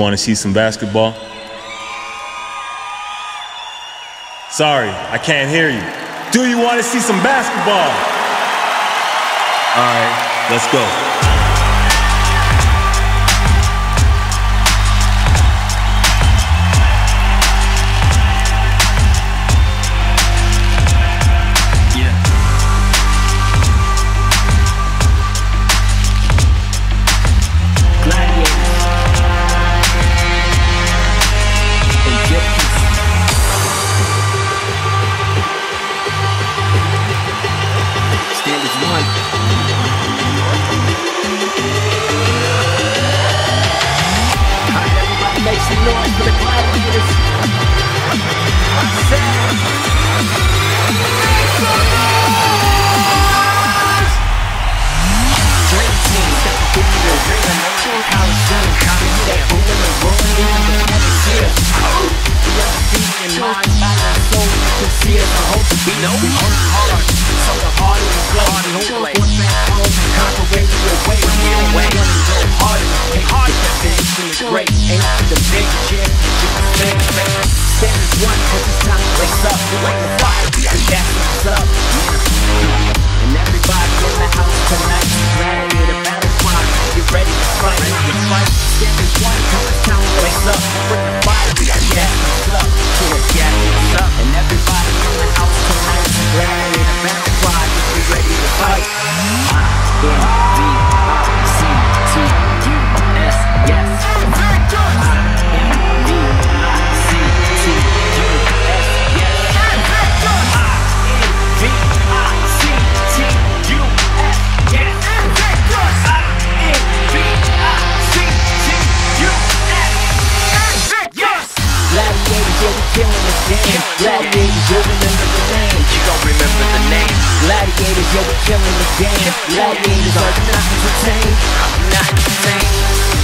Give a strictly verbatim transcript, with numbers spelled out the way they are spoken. want to see some basketball? Sorry, I can't hear you. Do you want to see some basketball? All right, let's go. Yeah. Gladiators. They get Gladiators, yo, we're killing the game. Gladiators are not entertained. I'm not entertained.